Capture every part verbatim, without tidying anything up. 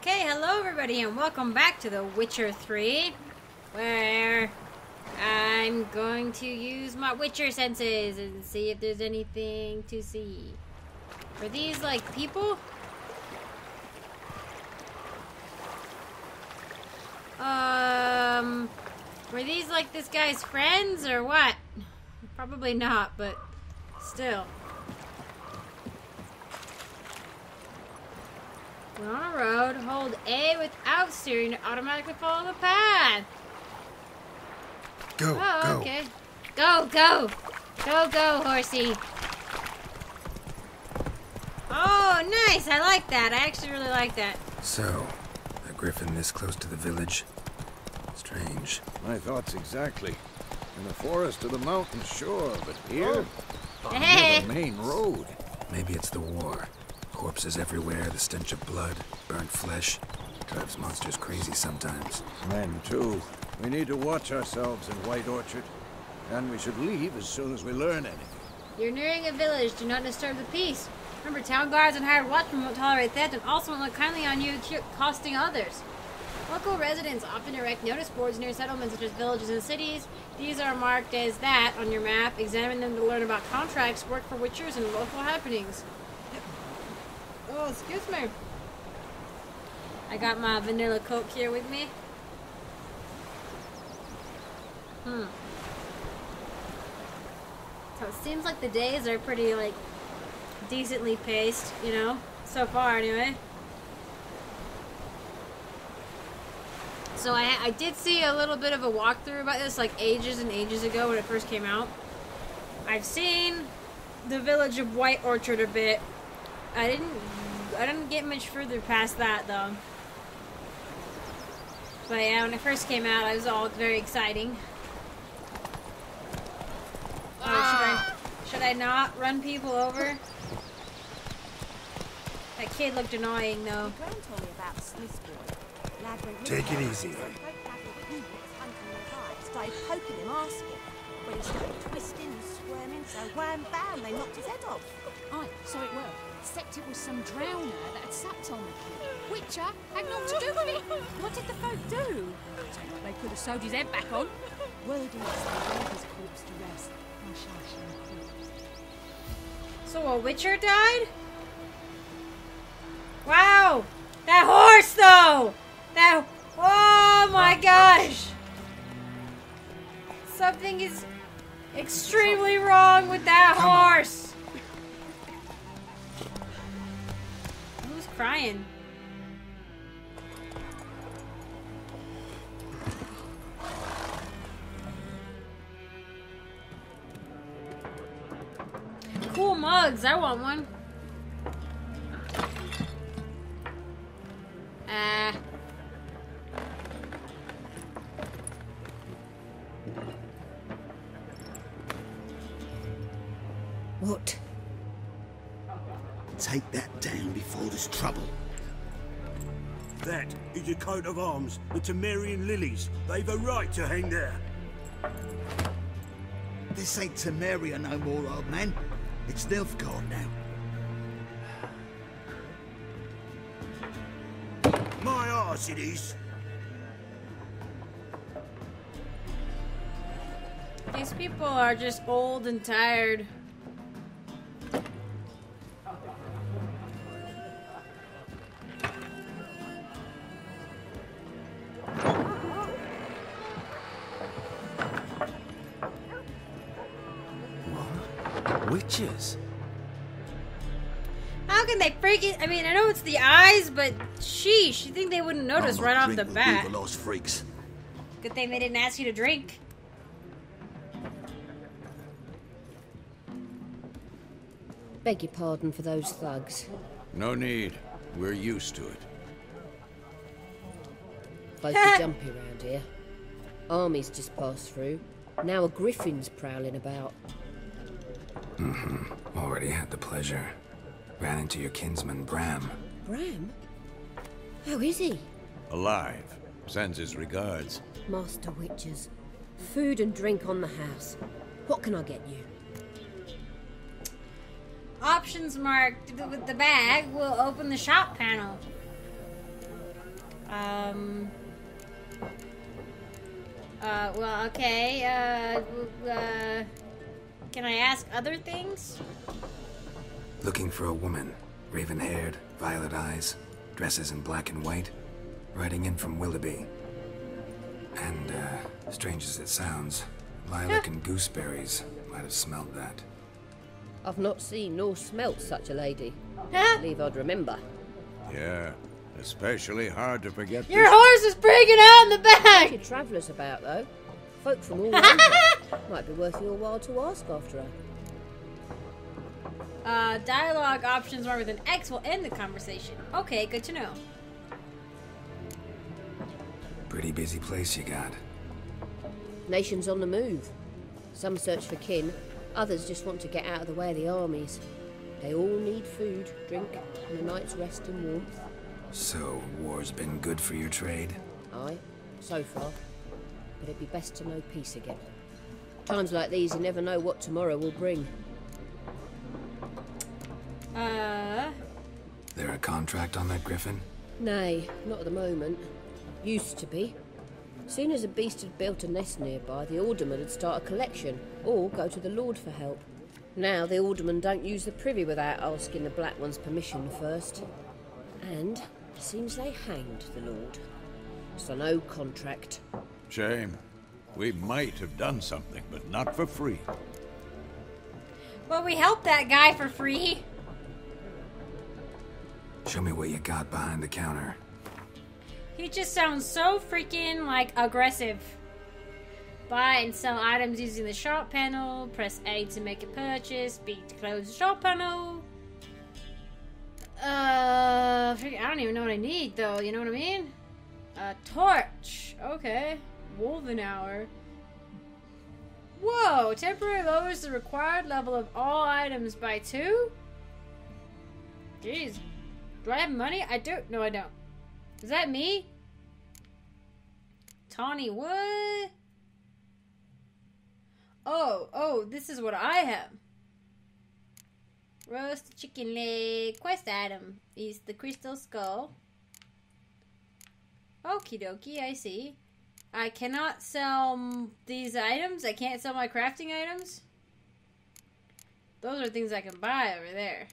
Okay, hello everybody and welcome back to The Witcher three, where I'm going to use my Witcher senses and see if there's anything to see. Are these like people? Um, were these like this guy's friends or what? Probably not, but still. On a road, hold A without steering to automatically follow the path. Go, oh, go. Okay. Go, go. Go, go, horsey. Oh, nice. I like that. I actually really like that. So, a griffin this close to the village? Strange. My thoughts exactly. In the forest of the mountain, sure, but here, oh. on hey. the main road. Maybe it's the war. Corpses everywhere, the stench of blood, burnt flesh. Drives monsters crazy sometimes. Men, too. We need to watch ourselves in White Orchard. And we should leave as soon as we learn anything. You're nearing a village. Do not disturb the peace. Remember, town guards and hired watchmen won't tolerate theft and also won't look kindly on you, costing others. Local residents often erect notice boards near settlements such as villages and cities. These are marked as that on your map. Examine them to learn about contracts, work for witchers, and local happenings. Oh, excuse me. I got my vanilla Coke here with me. Hmm. So it seems like the days are pretty, like, decently paced, you know? So far, anyway. So I, I did see a little bit of a walkthrough about this, like, ages and ages ago when it first came out. I've seen the village of White Orchard a bit. I didn't... I didn't get much further past that, though. But yeah, when it first came out, it was all very exciting. Ah. Uh, should I... Should I not run people over? That kid looked annoying, though. Take it easy. When he started twisting and squirming, so wham bam, they knocked his head off. I saw it well, except it was some drowner that had sapped on the kid. Witcher had naught to do with it. What did the folk do? They could have sewed his head back on. Word is, they laid his corpse to rest. And so a Witcher died? Wow! That horse, though! That... Oh my gosh! Something is extremely wrong with that horse! Who's crying? Cool mugs, I want one. Ah. Uh. What? Take that down before there's trouble. That is your coat of arms, the Temerian lilies. They've a right to hang there. This ain't Temeria no more, old man. It's Nilfgaard now. My arse it is. These people are just old and tired. Witches. How can they freak it? I mean, I know it's the eyes, but sheesh, you think they wouldn't notice right off the bat. Freaks. Good thing they didn't ask you to drink. Beg your pardon for those thugs. No need. We're used to it. Both are jumpy around here. Armies just passed through. Now a griffin's prowling about. Mm-hmm. Already had the pleasure. Ran into your kinsman, Bram. Bram? How is he? Alive. Sends his regards. Master Witchers. Food and drink on the house. What can I get you? Options marked with the bag will open the shop panel. Um... Uh, well, okay, uh, uh... Can I ask other things? Looking for a woman. Raven-haired, violet eyes, dresses in black and white, riding in from Willoughby. And, uh, strange as it sounds, lilac and gooseberries might have smelled that. I've not seen nor smelt such a lady. I believe I'd remember. Yeah, especially hard to forget. Your this. horse is breaking out in the back! What are travellers about, though? Folk from all over. Might be worth your while to ask after her. Uh, dialogue options where with an X will end the conversation. Okay, good to know. Pretty busy place you got. Nations on the move. Some search for kin, others just want to get out of the way of the armies. They all need food, drink, and a night's rest and warmth. So, war's been good for your trade? Aye, so far. But it'd be best to know peace again. Times like these, you never know what tomorrow will bring. Uh... There a contract on that griffin? Nay, not at the moment. Used to be. Soon as a beast had built a nest nearby, the alderman would start a collection, or go to the Lord for help. Now the alderman don't use the privy without asking the Black One's permission first. And seems they hanged the Lord. So no contract. Shame. We might have done something, but not for free. Well, we helped that guy for free. Show me what you got behind the counter. He just sounds so freaking, like, aggressive. Buy and sell items using the shop panel. Press A to make a purchase. B to close the shop panel. Uh, I don't even know what I need, though. You know what I mean? A torch. Okay. Wolven hour. Whoa! Temporary lowers the required level of all items by two? Jeez. Do I have money? I do. No, I don't. Is that me? Tawny wood? Oh, oh, this is what I have. Roast chicken leg. Quest item is the crystal skull. Okie dokie, I see. I cannot sell these items. I can't sell my crafting items. Those are things I can buy over there.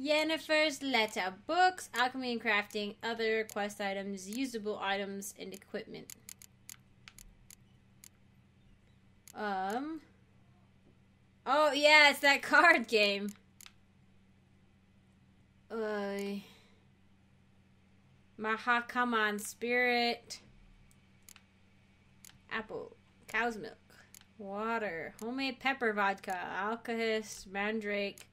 Yennefer's letter, books, alchemy and crafting, other quest items, usable items, and equipment. Um. Oh, yeah, it's that card game. Uh. Maha, come on, spirit. Apple, cow's milk, water, homemade pepper vodka, alkahest, mandrake,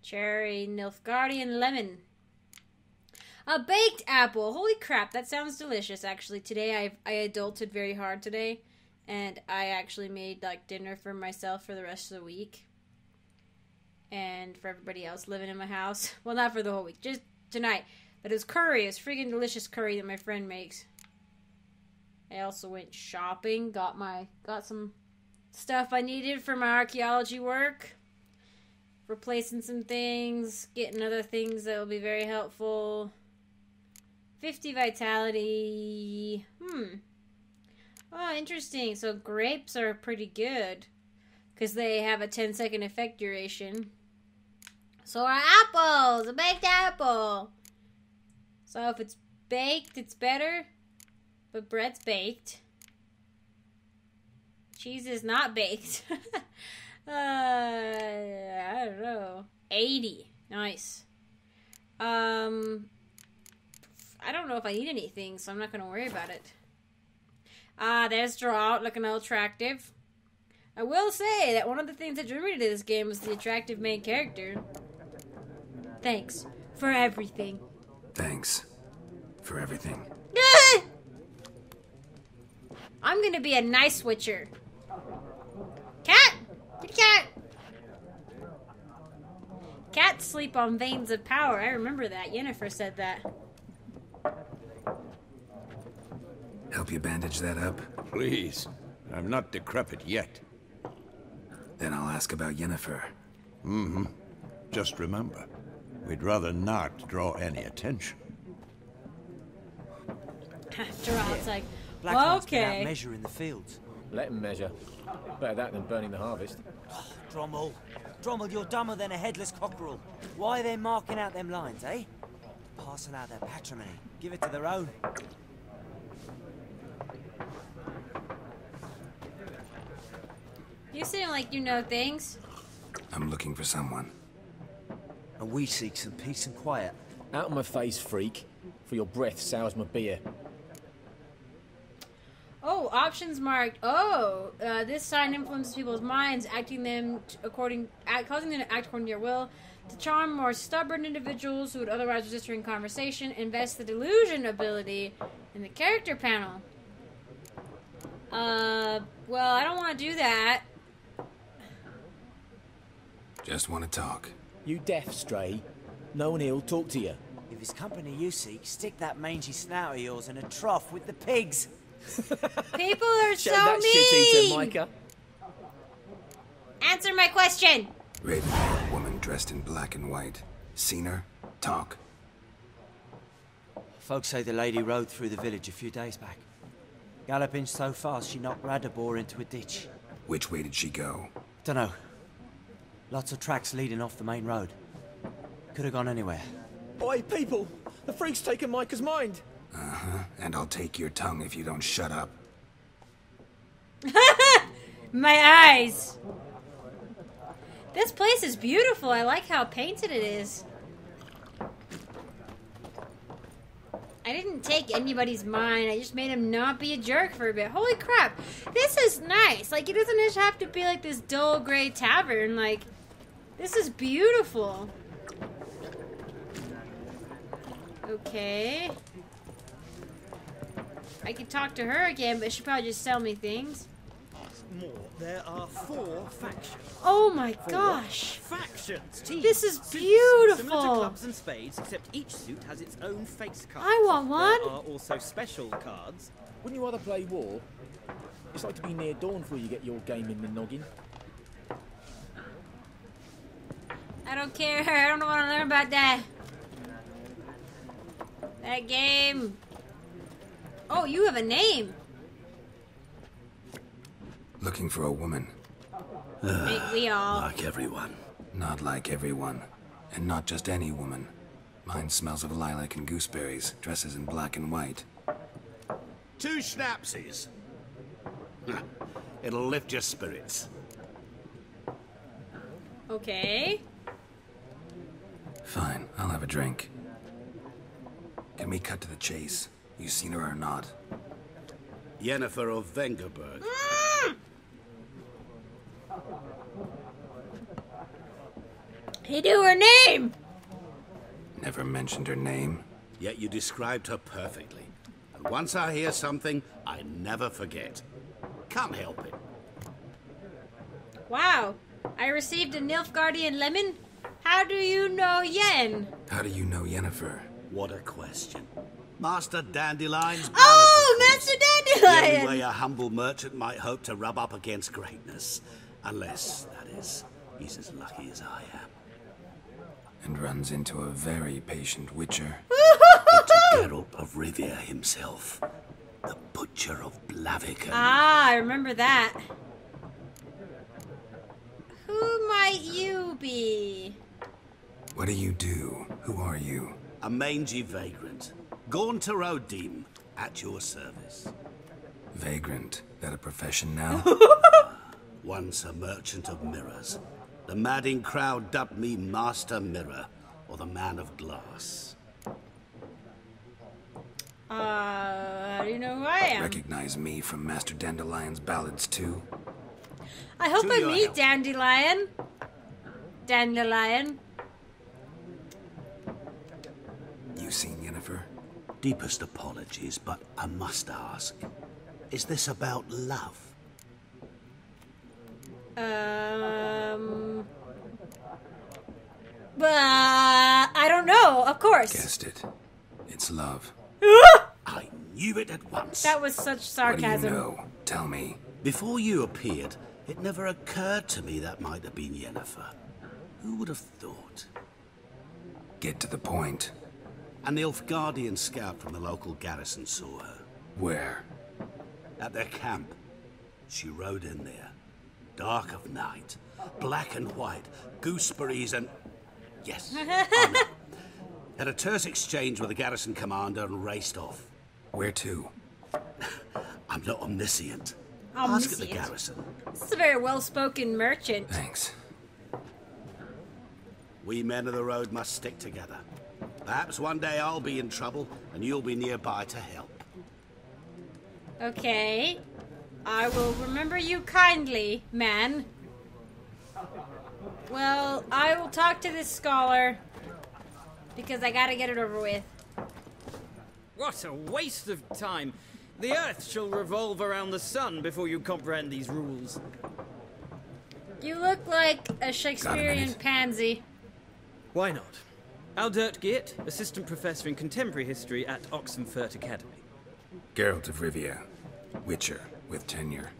cherry, Nilfgaardian lemon. A baked apple. Holy crap, that sounds delicious, actually. Today, I've, I adulted very hard today, and I actually made, like, dinner for myself for the rest of the week. And for everybody else living in my house. Well, not for the whole week, just tonight. But it was curry. It's freaking delicious curry that my friend makes. I also went shopping, got my got some stuff I needed for my archaeology work. Replacing some things, getting other things that will be very helpful. fifty vitality. Hmm. Oh, interesting. So grapes are pretty good because they have a ten second effect duration. So are apples, a baked apple. So if it's baked, it's better. But bread's baked. Cheese is not baked. uh, I don't know. eighty. Nice. Um, I don't know if I need anything, so I'm not going to worry about it. Ah, uh, there's Geralt looking all attractive. I will say that one of the things that drew me to this game was the attractive main character. Thanks for everything. Thanks for everything. I'm gonna be a nice witcher. Cat! Kitty cat! Cats sleep on veins of power. I remember that. Yennefer said that. Help you bandage that up? Please. I'm not decrepit yet. Then I'll ask about Yennefer. Mm-hmm. Just remember. We'd rather not draw any attention. Geralt's like, Black okay. Measure in the fields. Let him measure. Better that than burning the harvest. Oh, Drommel. Drommel, you're dumber than a headless cockerel. Why are they marking out them lines, eh? Passing out their patrimony. Give it to their own. You seem like you know things. I'm looking for someone. And we seek some peace and quiet. Out of my face, freak. For your breath sours my beer. Oh, options marked. Oh, uh, this sign influences people's minds, acting them according, act, causing them to act according to your will, to charm more stubborn individuals who would otherwise resist in conversation. Invest the delusion ability in the character panel. Uh, well, I don't want to do that. Just want to talk. You deaf, stray. No one here'll talk to you. If it's company you seek, stick that mangy snout of yours in a trough with the pigs. People are so that mean! Shit eater, Micah. Answer my question! Red-haired woman dressed in black and white. Seen her? Talk. Folks say the lady rode through the village a few days back. Galloping so fast she knocked Radabor into a ditch. Which way did she go? Dunno. Lots of tracks leading off the main road. Could have gone anywhere. Oi, people! The freak's taken Micah's mind! Uh-huh, and I'll take your tongue if you don't shut up. My eyes! This place is beautiful. I like how painted it is. I didn't take anybody's mind. I just made him not be a jerk for a bit. Holy crap! This is nice. Like, it doesn't just have to be like this dull gray tavern. Like, this is beautiful. Okay. I could talk to her again, but she'd probably just sell me things. More. There are four factions. Oh my four gosh! Factions. Teams. This is beautiful. Similar to clubs and spades, except each suit has its own face card. I want one. There are also special cards. Wouldn't you rather play war? It's like to be near dawn before you get your game in the noggin. I don't care. I don't want to learn about that. That game. Oh, you have a name. Looking for a woman. Uh, we all. Like everyone. Not like everyone. And not just any woman. Mine smells of lilac and gooseberries, dresses in black and white. Two schnapsies. It'll lift your spirits. Okay. Fine, I'll have a drink. Can we cut to the chase? You seen her or not? Yennefer of Vengerberg. Mm! He knew her name! Never mentioned her name. Yet you described her perfectly. And once I hear something, I never forget. Can't help it. Wow. I received a Nilfgaardian lemon? How do you know Yen? How do you know Yennefer? What a question. Master Dandelion's Oh, Master Dandelion! The only way a humble merchant might hope to rub up against greatness. Unless, that is, he's as lucky as I am. And runs into a very patient witcher. It's Geralt of Rivia himself. The Butcher of Blaviken. Ah, I remember that. Who might you be? What do you do? Who are you? A mangy vagrant. Gaunter O'Dean, at your service. Vagrant, that a profession now? Once a merchant of mirrors. The madding crowd dubbed me Master Mirror, or the Man of Glass. Uh, do you know who I am? Recognize me from Master Dandelion's ballads too. I hope to I meet help. Dandelion. Dandelion. You seen Yennefer? Deepest apologies, but I must ask, is this about love? Um... But I don't know, of course. Guessed it. It's love. I knew it at once. That was such sarcasm. What do you know? Tell me. Before you appeared, it never occurred to me that might have been Yennefer. Who would have thought? Get to the point. An Nilfgaardian scout from the local garrison saw her. Where? At their camp. She rode in there. Dark of night. Black and white. Gooseberries and... Yes. Anna. Had a terse exchange with the garrison commander and raced off. Where to? I'm not omniscient. Omniscient. Ask at the garrison. This is a very well-spoken merchant. Thanks. We men of the road must stick together. Perhaps one day I'll be in trouble and you'll be nearby to help. Okay. I will remember you kindly, man. Well, I will talk to this scholar, because I gotta get it over with. What a waste of time. The earth shall revolve around the sun before you comprehend these rules. You look like a Shakespearean pansy. Why not? Aldert Gitt, assistant professor in contemporary history at Oxenfurt Academy. Geralt of Rivia, Witcher with tenure.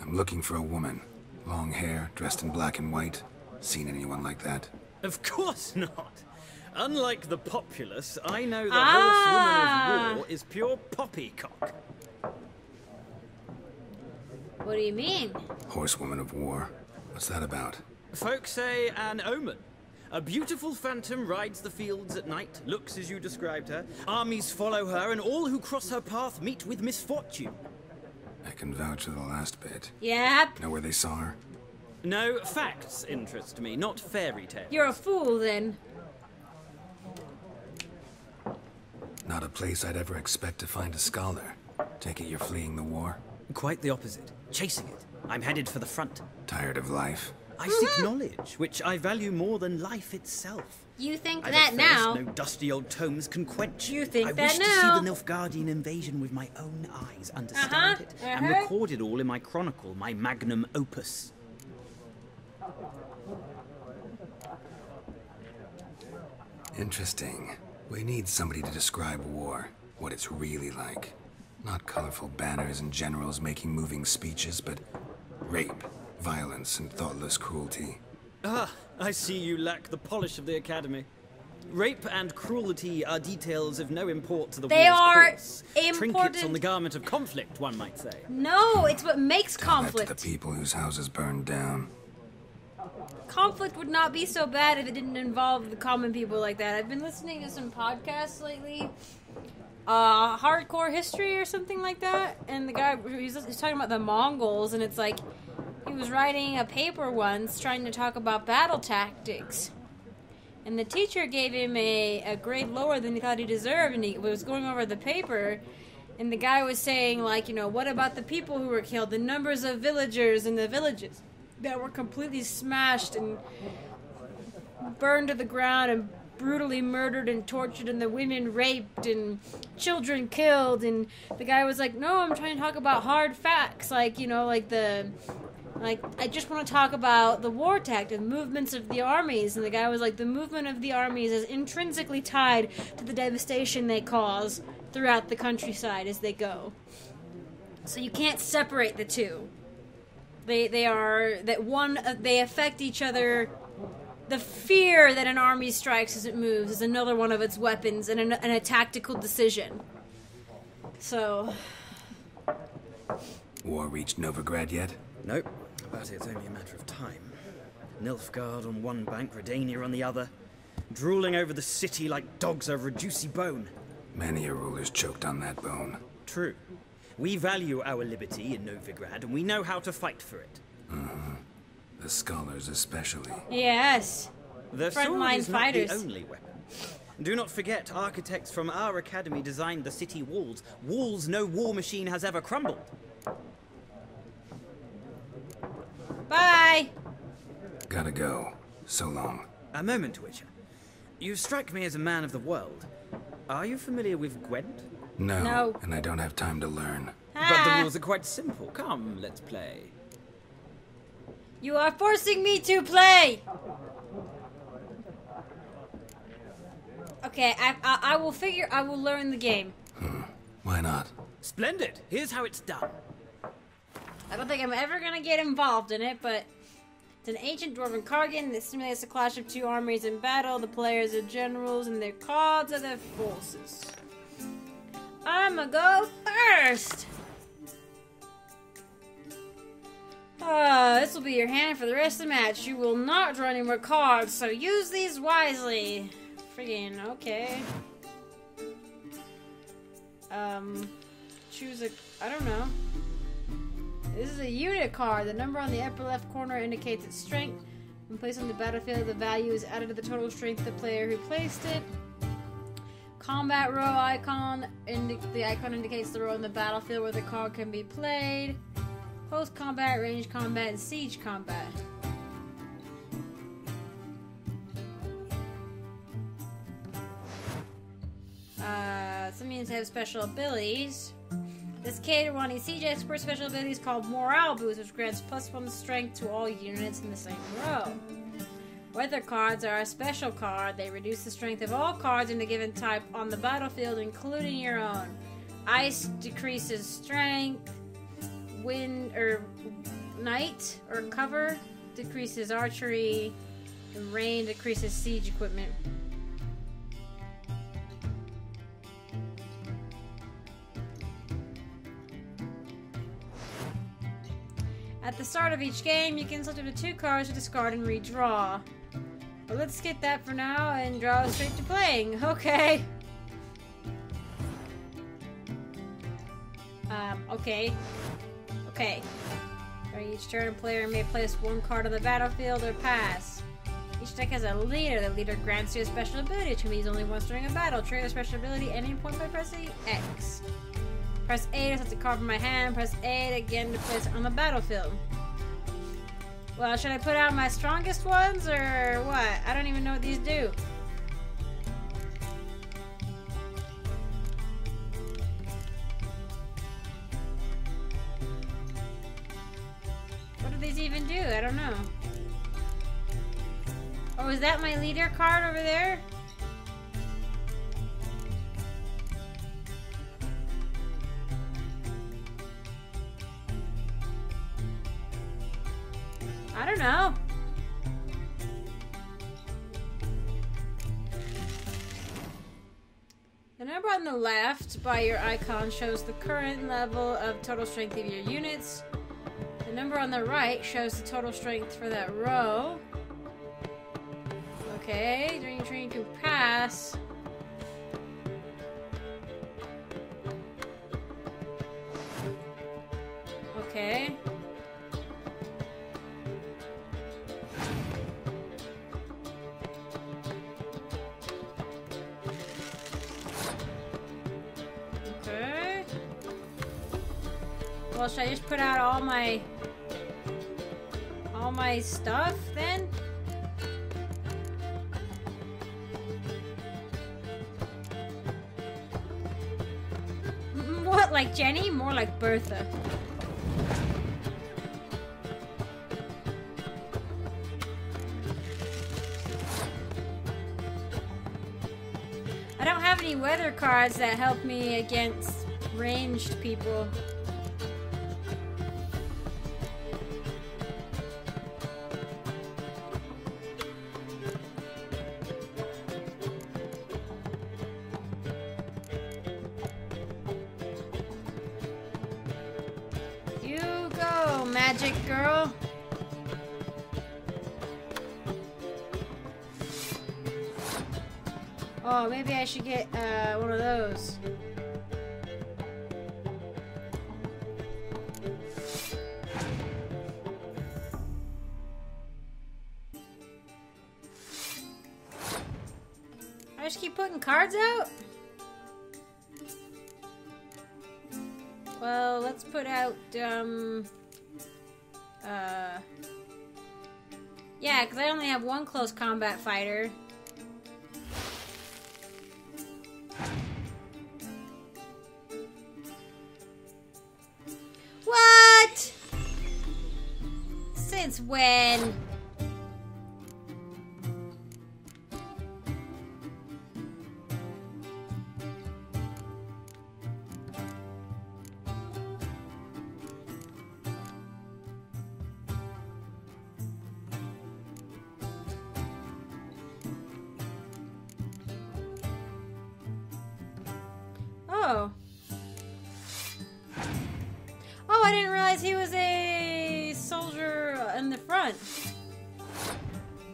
I'm looking for a woman. Long hair, dressed in black and white. Seen anyone like that? Of course not. Unlike the populace, I know the ah. horse woman of war is pure poppycock. What do you mean? Horse woman of war? What's that about? Folk say an omen. A beautiful phantom rides the fields at night, looks as you described her. Armies follow her, and all who cross her path meet with misfortune. I can vouch for the last bit. Yep. Know where they saw her? No, facts interest me, not fairy tales. You're a fool, then. Not a place I'd ever expect to find a scholar. Take it you're fleeing the war? Quite the opposite. Chasing it. I'm headed for the front. Tired of life? I seek knowledge, which I value more than life itself. You think I'm that now? No dusty old tomes can quench. You think I that now? I wish to see the Nilfgaardian invasion with my own eyes, understand uh-huh, it, uh-huh. and record it all in my chronicle, my magnum opus. Interesting. We need somebody to describe war, what it's really like. Not colorful banners and generals making moving speeches, but rape, violence, and thoughtless cruelty. Ah, I see you lack the polish of the Academy. Rape and cruelty are details of no import to the war's course. They are important. Trinkets on the garment of conflict, one might say. No, it's what makes Tell conflict. That to the people whose houses burned down. Conflict would not be so bad if it didn't involve the common people like that. I've been listening to some podcasts lately, uh, Hardcore History or something like that, and the guy, he's talking about the Mongols, and it's like, he was writing a paper once trying to talk about battle tactics. And the teacher gave him a, a grade lower than he thought he deserved, and he was going over the paper, and the guy was saying, like, you know, what about the people who were killed, the numbers of villagers in the villages that were completely smashed and burned to the ground and brutally murdered and tortured, and the women raped and children killed. And the guy was like, no, I'm trying to talk about hard facts, like, you know, like the... Like, I just want to talk about the war tactic, the movements of the armies. And the guy was like, the movement of the armies is intrinsically tied to the devastation they cause throughout the countryside as they go. So you can't separate the two. They they are, that one, they affect each other. The fear that an army strikes as it moves is another one of its weapons and, an, and a tactical decision. So... War reached Novigrad yet? Nope. But it's only a matter of time. Nilfgaard on one bank, Redania on the other, drooling over the city like dogs over a juicy bone. Many a ruler's choked on that bone. True. We value our liberty in Novigrad, and we know how to fight for it. Mm-hmm. The scholars especially. Yes. The frontline is fighters. Not the only weapon. Do not forget, architects from our academy designed the city walls. Walls no war machine has ever crumbled. Bye! Gotta go. So long. A moment, Witcher. You strike me as a man of the world. Are you familiar with Gwent? No, no. And I don't have time to learn. Ah. But the rules are quite simple. Come, let's play. You are forcing me to play! Okay, I, I, I will figure... I will learn the game. Hmm. Why not? Splendid! Here's how it's done. I don't think I'm ever going to get involved in it, but it's an ancient dwarven card game that simulates the clash of two armies in battle. The players are generals and their cards are their forces. I'ma go first! Uh, this will be your hand for the rest of the match. You will not draw any more cards, so use these wisely. Friggin', okay. Um, choose a... I don't know. This is a unit card. The number on the upper left corner indicates its strength. When placed on the battlefield, the value is added to the total strength of the player who placed it. Combat row icon. Indi the icon indicates the row on the battlefield where the card can be played. Close combat, range combat, and siege combat. Uh, some units have special abilities. This Caterwani siege expert special ability is called Morale Boost, which grants plus one strength to all units in the same row. Weather cards are a special card. They reduce the strength of all cards in a given type on the battlefield, including your own. Ice decreases strength. Wind or night or cover decreases archery. And rain decreases siege equipment. At the start of each game, you can select up to two cards to discard and redraw. But let's skip that for now and draw straight to playing. Okay. Um, okay. Okay. During each turn, a player may place one card on the battlefield or pass. Each deck has a leader. The leader grants you a special ability, which can be used only once during a battle. Trigger the special ability at any point by pressing X. Press A to select a card from my hand. Press A again to place it on the battlefield. Well, should I put out my strongest ones or what? I don't even know what these do. Even do? I don't know. Oh, is that my leader card over there? I don't know. The number on the left by your icon shows the current level of total strength of your units. The number on the right shows the total strength for that row. Okay, during your turn you can pass. Okay. Okay. Well, should I just put out all my... all my stuff then? What, like Jenny? More like Bertha. I don't have any weather cards that help me against ranged people. Magic girl. Oh, maybe I should get uh, one of those. I just keep putting cards out? Well, let's put out, um... Uh, yeah, because I only have one close combat fighter. What? Since when? realize he was a soldier in the front.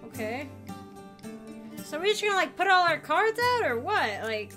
Okay. So we just gonna like put all our cards out or what? Like.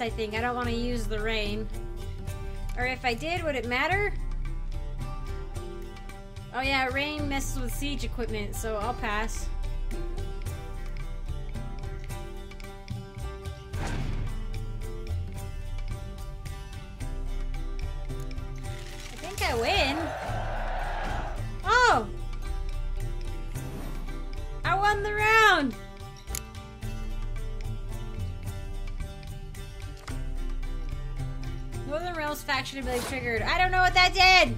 I think. I don't want to use the rain. Or if I did, would it matter? Oh yeah, rain messes with siege equipment, so I'll pass. I think I win. Oh! I won the round! Faction ability triggered. I don't know what that did!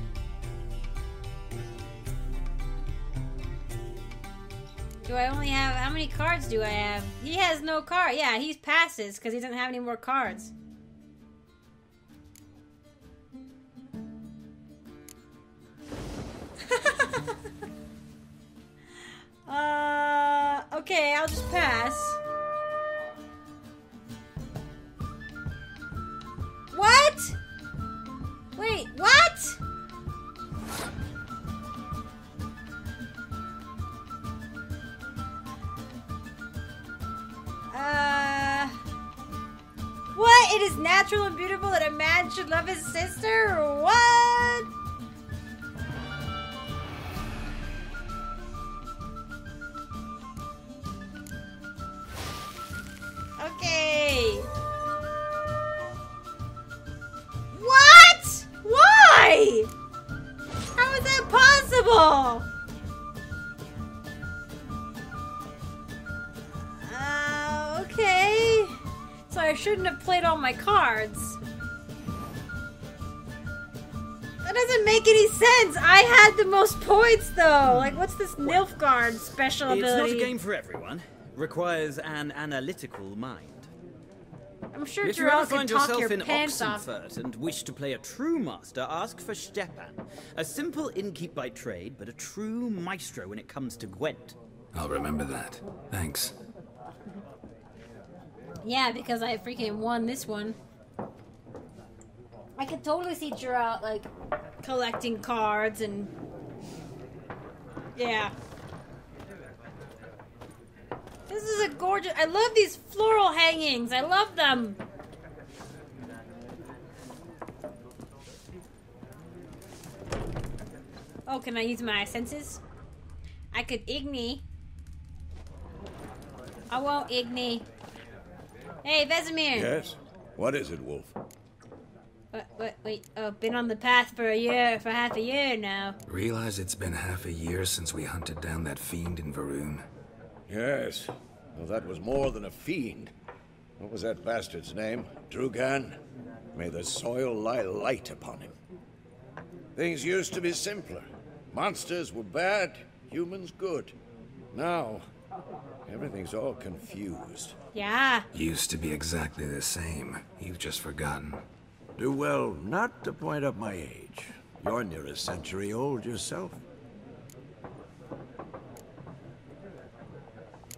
Do I only have... How many cards do I have? He has no card. Yeah, he passes because he doesn't have any more cards. uh, okay, I'll just pass. What?! Wait, what? Uh, what? It is natural and beautiful that a man should love his sister? What? Okay. How is that possible? Uh, okay. So I shouldn't have played all my cards. That doesn't make any sense. I had the most points though. Like, what's this Nilfgaard special ability? It's not a game for everyone. Requires an analytical mind. I'm sure if you ever find yourself in Oxenfurt and wish to play a true master, ask for Stepan, a simple innkeep by trade, but a true maestro when it comes to Gwent. I'll remember that. Thanks. Yeah, because I freaking won this one. I could totally see Geralt like collecting cards and yeah. This is a gorgeous... I love these floral hangings. I love them. Oh, can I use my senses? I could Igni. I won't Igni. Hey, Vesemir. Yes? What is it, Wolf? What, what, wait, oh, been on the path for a year, for half a year now. Realize it's been half a year since we hunted down that fiend in Varun. Yes. Well, that was more than a fiend. What was that bastard's name? Drugan? May the soil lie light upon him. Things used to be simpler. Monsters were bad, humans good. Now, everything's all confused. Yeah. Used to be exactly the same. You've just forgotten. Do well not to point up my age. You're near a century old yourself.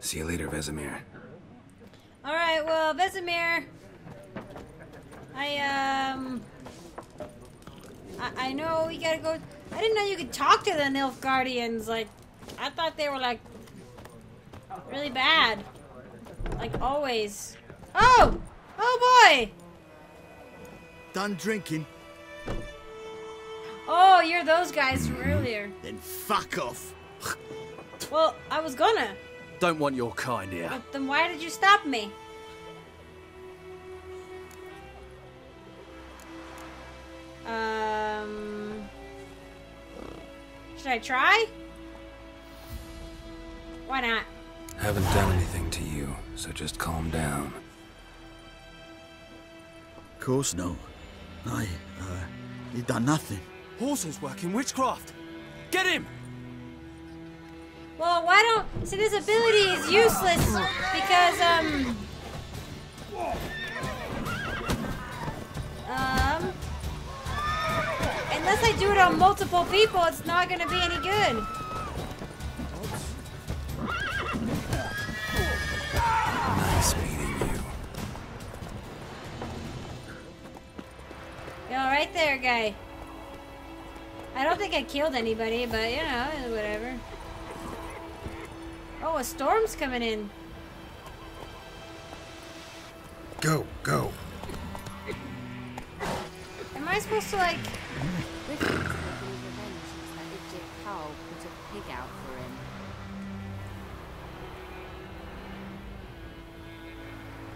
See you later, Vesemir. Alright, well, Vesemir, I, um... I, I know we gotta go... I didn't know you could talk to the Nilfgaardians, like... I thought they were, like... really bad. Like, always. Oh! Oh, boy! Done drinking. Oh, you're those guys from earlier. Then fuck off. Well, I was gonna. Don't want your kind here. But then why did you stop me? Um, should I try? Why not? Haven't done anything to you, so just calm down. Of course, no. I, uh, he done nothing. Horsel's working witchcraft. Get him! Well, why don't... See, this ability is useless because, um... Um... unless I do it on multiple people, it's not going to be any good. Nice meeting you. You're all right there, guy. I don't think I killed anybody, but, you know, whatever. Oh, a storm's coming in. Go, go. Am I supposed to, like...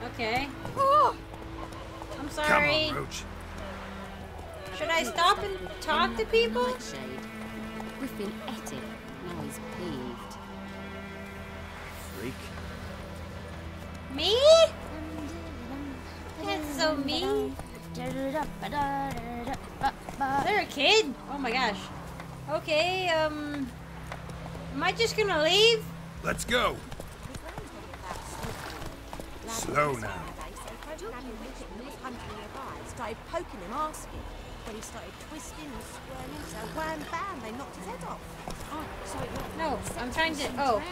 Okay. Oh! I'm sorry. Come on, Roach. Should I stop and talk to people? We've been at it. Now he's peeved. Freak. Me? That's so mean. Is there a kid? Oh my gosh. Okay, um... am I just gonna leave? Let's go. Slow now. Started poking him, asking. When he started twisting and squirming, so wham bam, they knocked his head off. Oh, so it went no, I'm trying to. Oh.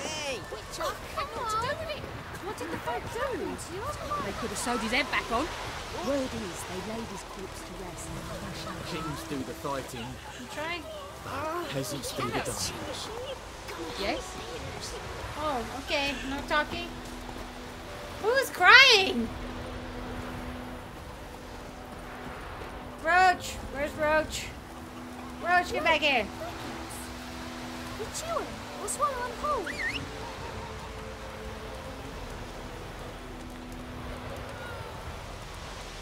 Hey! Witcher, oh, come on! What did you do with it? What did the folk do? They could have sewed his head back on. Word is, they laid his corpse to rest. Kings do the fighting. I'm trying. Oh, peasants do the dancing. Yes? Oh, okay. No talking. Who's crying? Roach! Where's Roach? Roach, get back here! You're chewing. We'll swallow him whole.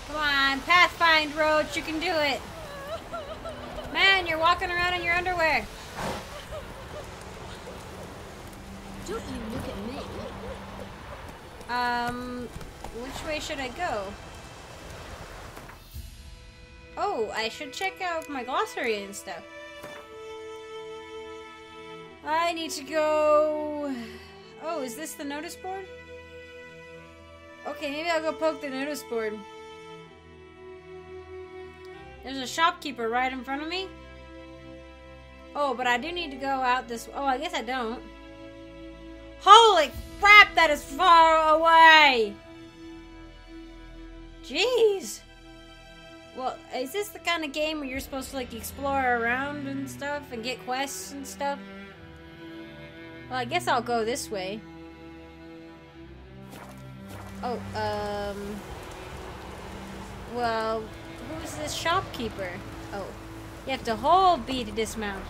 Come on, Pathfind Roach, you can do it! Man, you're walking around in your underwear! Don't you look at me! Um, which way should I go? Oh, I should check out my glossary and stuff. I need to go... Oh, is this the notice board? Okay, maybe I'll go poke the notice board. There's a shopkeeper right in front of me. Oh, but I do need to go out this... Oh, I guess I don't. Holy crap, that is far away! Jeez! Well, is this the kind of game where you're supposed to, like, explore around and stuff and get quests and stuff? Well, I guess I'll go this way. Oh, um... well, who's this shopkeeper? Oh, you have to hold B to dismount.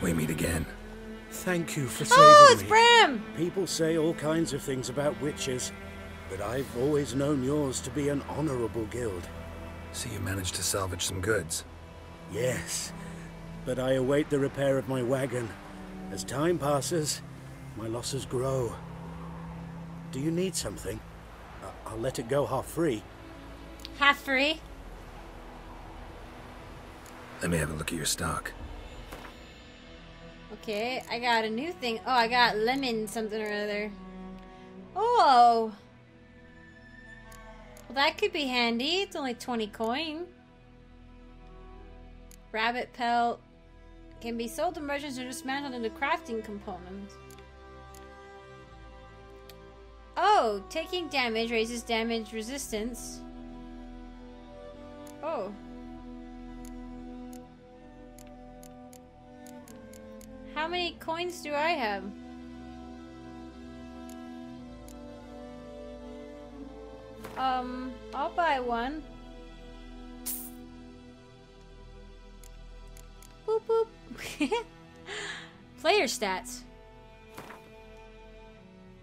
We meet again. Thank you for saving me. Oh, it's Bram! People say all kinds of things about witches. But I've always known yours to be an honorable guild. So you managed to salvage some goods? Yes, but I await the repair of my wagon. As time passes, my losses grow. Do you need something? I I'll let it go half free. Half free? Let me have a look at your stock. Okay, I got a new thing. Oh, I got lemon something or other. Oh! Well, that could be handy. It's only twenty coin. Rabbit pelt can be sold to merchants or dismantled into crafting components. Oh, taking damage raises damage resistance. Oh. How many coins do I have? Um, I'll buy one. Boop, boop. Player stats.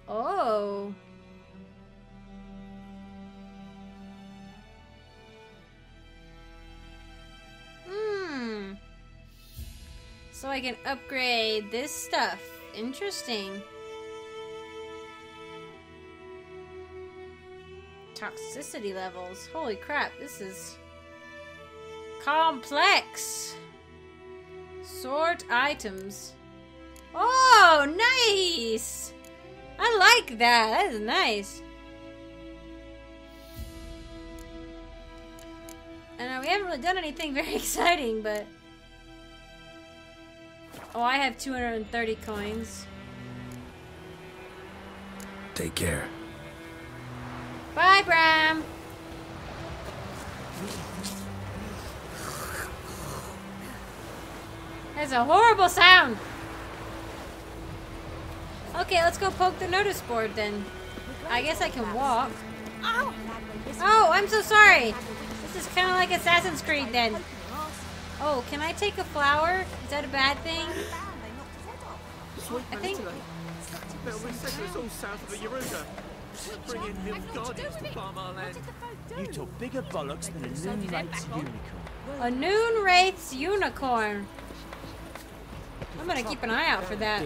Oh. So I can upgrade this stuff. Interesting. Toxicity levels. Holy crap, this is complex. Sort items. Oh, nice! I like that. That is nice. I know we haven't really done anything very exciting, but... Oh, I have two hundred thirty coins. Take care. Bye, Bram! That's a horrible sound! Okay, let's go poke the notice board then. I guess I can walk. Oh! Oh, I'm so sorry! This is kind of like Assassin's Creed then. Oh, can I take a flower? Is that a bad thing? I think... Bring in Nilfgaardians to farm our land. You took bigger bollocks than a noon wraith's unicorn. A noon wraith's unicorn. I'm gonna keep an eye out for that.